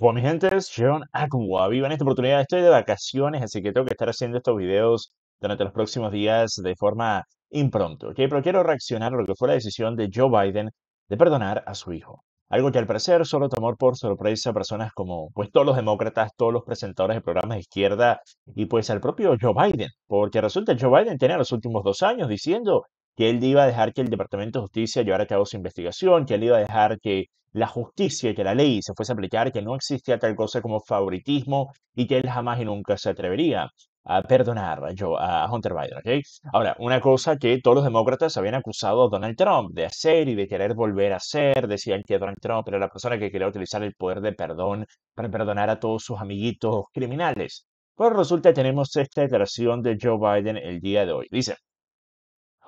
Bueno, mi gente, es John Acquaviva. En esta oportunidad estoy de vacaciones, así que tengo que estar haciendo estos videos durante los próximos días de forma impromptu, ¿ok? Pero quiero reaccionar a lo que fue la decisión de Joe Biden de perdonar a su hijo. Algo que al parecer solo tomó por sorpresa a personas como pues todos los demócratas, todos los presentadores de programas de izquierda y pues al propio Joe Biden. Porque resulta que Joe Biden tenía los últimos 2 años diciendo que él iba a dejar que el Departamento de Justicia llevara a cabo su investigación, que él iba a dejar que la justicia, que la ley se fuese a aplicar, que no existía tal cosa como favoritismo y que él jamás y nunca se atrevería a perdonar a Hunter Biden, ¿okay? Ahora, una cosa que todos los demócratas habían acusado a Donald Trump de hacer y de querer volver a hacer, decían que Donald Trump era la persona que quería utilizar el poder de perdón para perdonar a todos sus amiguitos criminales. Pues resulta que tenemos esta declaración de Joe Biden el día de hoy. Dice: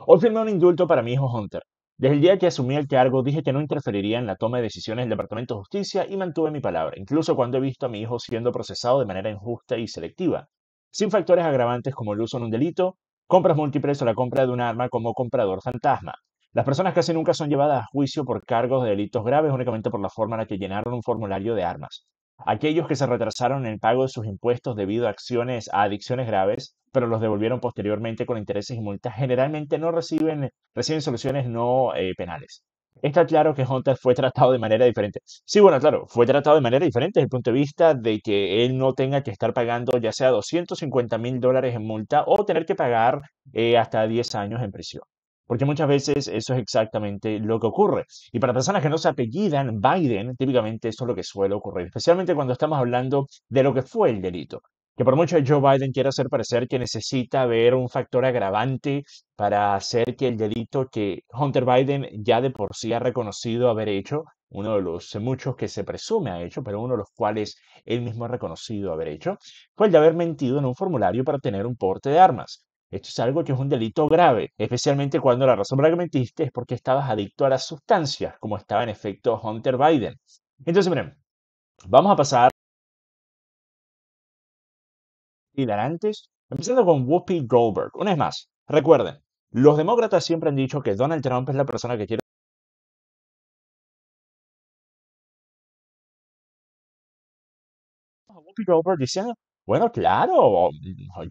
hoy firmé un indulto para mi hijo Hunter. Desde el día que asumí el cargo dije que no interferiría en la toma de decisiones del Departamento de Justicia y mantuve mi palabra, incluso cuando he visto a mi hijo siendo procesado de manera injusta y selectiva, sin factores agravantes como el uso en un delito, compras múltiples o la compra de un arma como comprador fantasma. Las personas casi nunca son llevadas a juicio por cargos de delitos graves únicamente por la forma en la que llenaron un formulario de armas. Aquellos que se retrasaron en el pago de sus impuestos debido a adicciones graves, pero los devolvieron posteriormente con intereses y multas, generalmente no reciben soluciones no penales. Está claro que Hunter fue tratado de manera diferente. Sí, bueno, claro, fue tratado de manera diferente desde el punto de vista de que él no tenga que estar pagando ya sea $250,000 en multa o tener que pagar hasta 10 años en prisión. Porque muchas veces eso es exactamente lo que ocurre. Y para personas que no se apellidan Biden, típicamente eso es lo que suele ocurrir, especialmente cuando estamos hablando de lo que fue el delito. Que por mucho Joe Biden quiere hacer parecer que necesita ver un factor agravante para hacer que el delito que Hunter Biden ya de por sí ha reconocido haber hecho, uno de los muchos que se presume ha hecho, pero uno de los cuales él mismo ha reconocido haber hecho, fue el de haber mentido en un formulario para obtener un porte de armas. Esto es algo que es un delito grave, especialmente cuando la razón por la que mentiste es porque estabas adicto a las sustancias, como estaba en efecto Hunter Biden. Entonces, miren, vamos a pasar hilarantes, empezando con Whoopi Goldberg. Una vez más, recuerden, los demócratas siempre han dicho que Donald Trump es la persona que quiere a Whoopi Goldberg diciendo: bueno, claro,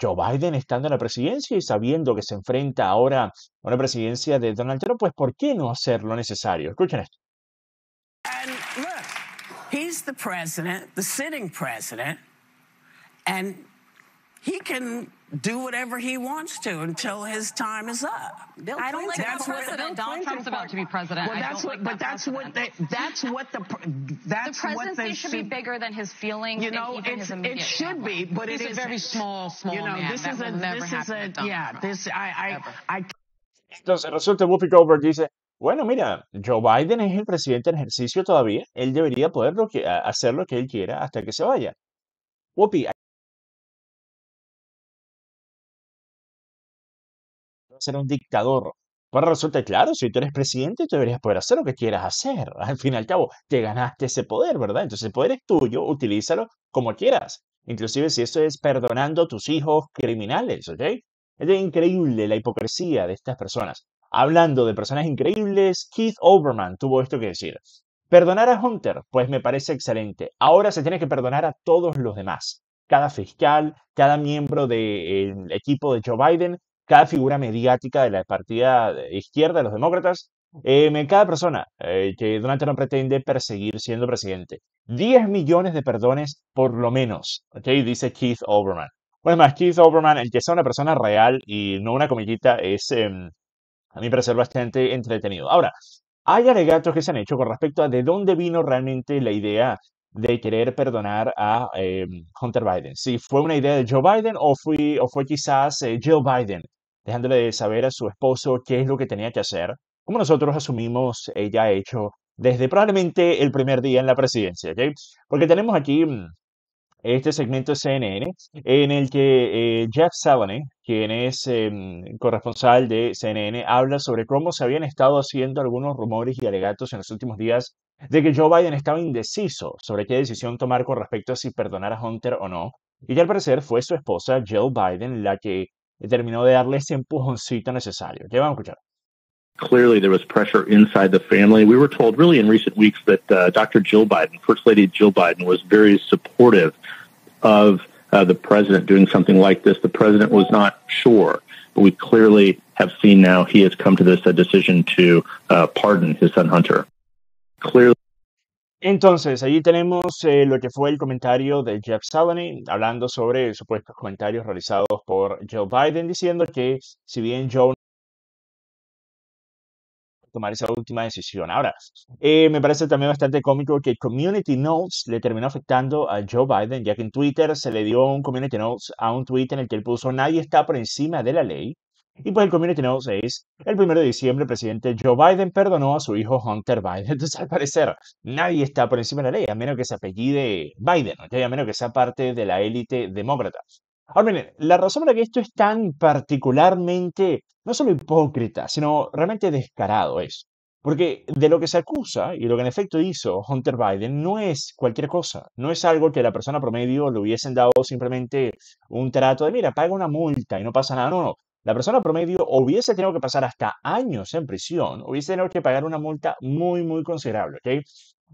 Joe Biden estando en la presidencia y sabiendo que se enfrenta ahora a una presidencia de Donald Trump, pues ¿por qué no hacer lo necesario? Escuchen esto. And look, he's the president, the sitting president, and he can do whatever he wants to until his time is up. I don't like that president. Donald Trump's about to be president. Well, that's what the presidency should be bigger than his feelings. You know, it should be, but it is very small. You know, man, this is Entonces resulta Whoopi Goldberg dice: bueno, mira, Joe Biden es el presidente en ejercicio todavía. Él debería poder hacer lo que él quiera hasta que se vaya. Whoopi, ser un dictador. Pues resulta claro, si tú eres presidente, tú deberías poder hacer lo que quieras hacer. Al fin y al cabo, te ganaste ese poder, ¿verdad? Entonces el poder es tuyo, utilízalo como quieras. Inclusive si eso es perdonando a tus hijos criminales, ¿ok? Es increíble la hipocresía de estas personas. Hablando de personas increíbles, Keith Olbermann tuvo esto que decir: perdonar a Hunter, pues me parece excelente. Ahora se tiene que perdonar a todos los demás. Cada fiscal, cada miembro del equipo de Joe Biden, cada figura mediática de la partida izquierda de los demócratas, cada persona que Donald Trump pretende perseguir siendo presidente. 10 millones de perdones por lo menos, ¿ok? Dice Keith Olbermann. Bueno, más, Keith Olbermann, el que sea una persona real y no una comiquita, es, a mi parecer, bastante entretenido. Ahora, hay alegatos que se han hecho con respecto a de dónde vino realmente la idea de querer perdonar a Hunter Biden. Si fue una idea de Joe Biden o fue quizás Jill Biden, dejándole de saber a su esposo qué es lo que tenía que hacer, como nosotros asumimos ella ha hecho desde probablemente el primer día en la presidencia, ¿okay? Porque tenemos aquí este segmento de CNN en el que Jeff Saloney, quien es corresponsal de CNN, habla sobre cómo se habían estado haciendo algunos rumores y alegatos en los últimos días de que Joe Biden estaba indeciso sobre qué decisión tomar con respecto a si perdonar a Hunter o no, y que al parecer fue su esposa Jill Biden la que terminó de darle ese empujoncito necesario. ¿Qué vamos a escuchar? Clearly, there was pressure inside the family. We were told really in recent weeks that Dr. Jill Biden, First Lady Jill Biden, was very supportive of the president doing something like this. The president was not sure, but we clearly have seen now he has come to this decision to pardon his son Hunter. Clearly. Entonces, allí tenemos lo que fue el comentario de Jeff Saloney, hablando sobre supuestos comentarios realizados por Joe Biden, diciendo que si bien Joe tomar esa última decisión. Ahora, me parece también bastante cómico que Community Notes le terminó afectando a Joe Biden, ya que en Twitter se le dio un Community Notes a un tweet en el que él puso "Nadie está por encima de la ley". Y pues el Community Notes es: el 1 de diciembre el presidente Joe Biden perdonó a su hijo Hunter Biden. Entonces, al parecer, nadie está por encima de la ley, a menos que se apellide Biden, ¿okay? A menos que sea parte de la élite demócrata. Ahora, miren, la razón por la que esto es tan particularmente, no solo hipócrita, sino realmente descarado es, porque de lo que se acusa y lo que en efecto hizo Hunter Biden no es cualquier cosa, no es algo que la persona promedio le hubiesen dado simplemente un trato de, mira, paga una multa y no pasa nada, no, no. La persona promedio hubiese tenido que pasar hasta años en prisión, hubiese tenido que pagar una multa muy, muy considerable, ¿ok?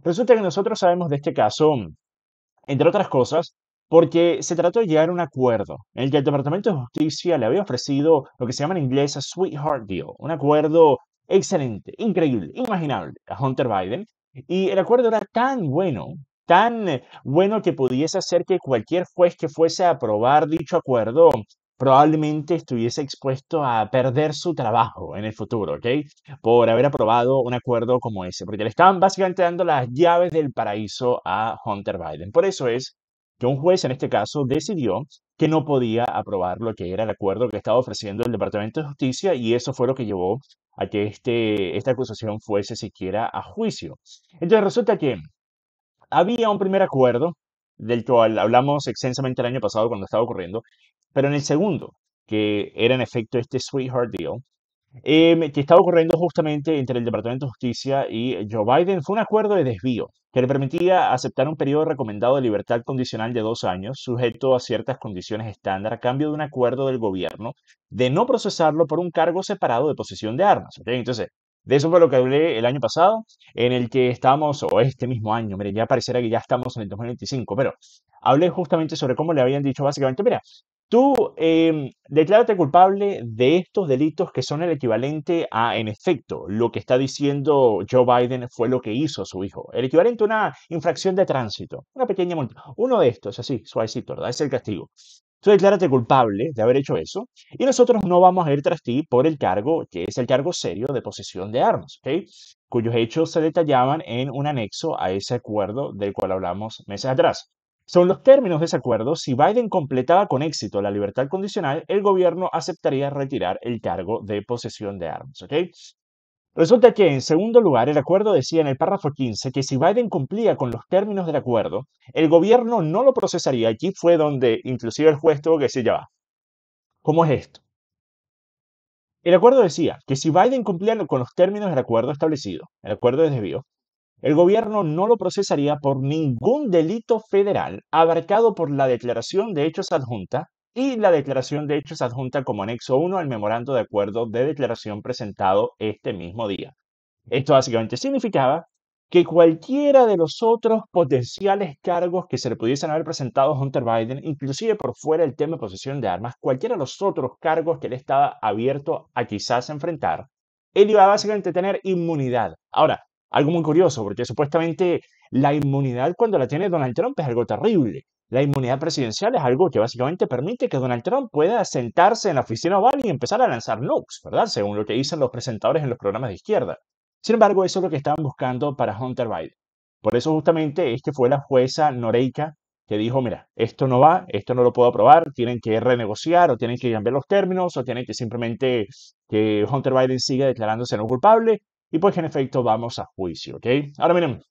Resulta que nosotros sabemos de este caso, entre otras cosas, porque se trató de llegar a un acuerdo en el que el Departamento de Justicia le había ofrecido lo que se llama en inglés a sweetheart deal, un acuerdo excelente, increíble, inimaginable a Hunter Biden. Y el acuerdo era tan bueno que pudiese hacer que cualquier juez que fuese a aprobar dicho acuerdo probablemente estuviese expuesto a perder su trabajo en el futuro, ¿ok? Por haber aprobado un acuerdo como ese, porque le estaban básicamente dando las llaves del paraíso a Hunter Biden. Por eso es que un juez en este caso decidió que no podía aprobar lo que era el acuerdo que estaba ofreciendo el Departamento de Justicia, y eso fue lo que llevó a que esta acusación fuese siquiera a juicio. Entonces resulta que había un primer acuerdo, del cual hablamos extensamente el año pasado cuando estaba ocurriendo, pero en el segundo, que era en efecto este sweetheart deal, que estaba ocurriendo justamente entre el Departamento de Justicia y Joe Biden, fue un acuerdo de desvío que le permitía aceptar un periodo recomendado de libertad condicional de 2 años, sujeto a ciertas condiciones estándar, a cambio de un acuerdo del gobierno de no procesarlo por un cargo separado de posesión de armas, ¿okay? Entonces, de eso fue lo que hablé el año pasado, en el que estábamos, o este mismo año, mire, ya pareciera que ya estamos en el 2025, pero hablé justamente sobre cómo le habían dicho básicamente, mira, tú declárate culpable de estos delitos que son el equivalente a, en efecto, lo que está diciendo Joe Biden fue lo que hizo su hijo. El equivalente a una infracción de tránsito, una pequeña multa. Uno de estos, así, suavecito, ¿verdad? Es el castigo. Tú declárate culpable de haber hecho eso y nosotros no vamos a ir tras ti por el cargo, que es el cargo serio de posesión de armas, ¿ok? Cuyos hechos se detallaban en un anexo a ese acuerdo del cual hablamos meses atrás. Según los términos de ese acuerdo, si Biden completaba con éxito la libertad condicional, el gobierno aceptaría retirar el cargo de posesión de armas, ¿ok? Resulta que, en segundo lugar, el acuerdo decía en el párrafo 15 que si Biden cumplía con los términos del acuerdo, el gobierno no lo procesaría. Aquí fue donde inclusive el juez tuvo que decir, ya va, ¿cómo es esto? El acuerdo decía que si Biden cumplía con los términos del acuerdo establecido, el acuerdo de desvío, el gobierno no lo procesaría por ningún delito federal abarcado por la Declaración de Hechos Adjunta y la Declaración de Hechos Adjunta como anexo 1 al Memorando de Acuerdo de Declaración presentado este mismo día. Esto básicamente significaba que cualquiera de los otros potenciales cargos que se le pudiesen haber presentado a Hunter Biden, inclusive por fuera del tema de posesión de armas, cualquiera de los otros cargos que él estaba abierto a quizás enfrentar, él iba básicamente a tener inmunidad. Ahora, algo muy curioso, porque supuestamente la inmunidad cuando la tiene Donald Trump es algo terrible. La inmunidad presidencial es algo que básicamente permite que Donald Trump pueda sentarse en la oficina Oval y empezar a lanzar nukes, ¿verdad? Según lo que dicen los presentadores en los programas de izquierda. Sin embargo, eso es lo que estaban buscando para Hunter Biden. Por eso justamente es que fue la jueza Noreika que dijo, mira, esto no va, esto no lo puedo aprobar, tienen que renegociar o tienen que cambiar los términos o tienen que simplemente que Hunter Biden siga declarándose no culpable. Y pues en efecto vamos a juicio, ¿ok? Ahora miren,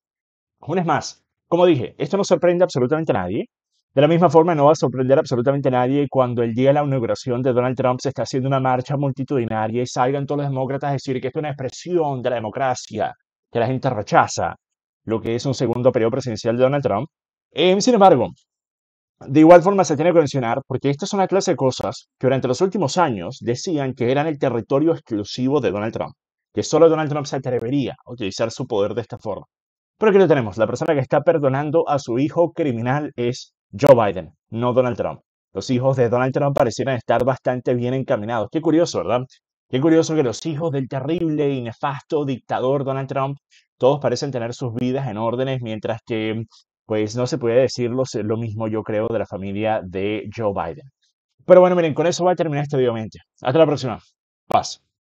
una vez más, como dije, esto no sorprende absolutamente a nadie. De la misma forma no va a sorprender absolutamente a nadie cuando el día de la inauguración de Donald Trump se está haciendo una marcha multitudinaria y salgan todos los demócratas a decir que esto es una expresión de la democracia, que la gente rechaza lo que es un segundo periodo presidencial de Donald Trump. Sin embargo, de igual forma se tiene que mencionar, porque esta es una clase de cosas que durante los últimos años decían que eran el territorio exclusivo de Donald Trump. que solo Donald Trump se atrevería a utilizar su poder de esta forma. Pero aquí lo tenemos, la persona que está perdonando a su hijo criminal es Joe Biden, no Donald Trump. Los hijos de Donald Trump parecieran estar bastante bien encaminados. Qué curioso, ¿verdad? Qué curioso que los hijos del terrible y nefasto dictador Donald Trump, todos parecen tener sus vidas en órdenes, mientras que pues no se puede decir lo mismo, yo creo, de la familia de Joe Biden. Pero bueno, miren, con eso va a terminar este video, gente. Hasta la próxima. Paz.